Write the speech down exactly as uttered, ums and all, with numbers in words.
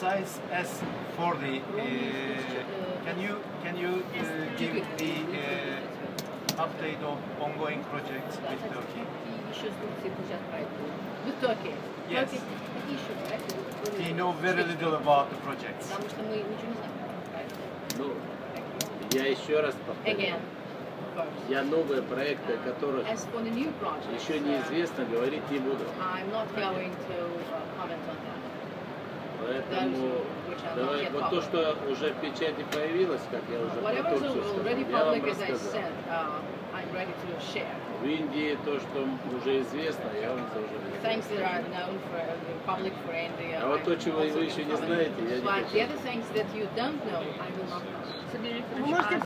size S forty. Uh, can you can you uh, give the uh, update of ongoing projects with Turkey? With Turkey. Yes. We know very little about the projects. Ну, я еще раз повторю. Я новые проекты, о которых еще неизвестно, говорить не буду. Поэтому давай, вот то, что уже в печати появилось, как я уже про Турцию сказал, я вам рассказал. В Индии то, что уже известно, я вам тоже рассказал. А вот то, чего вы еще не знаете, я не хочу. Вы можете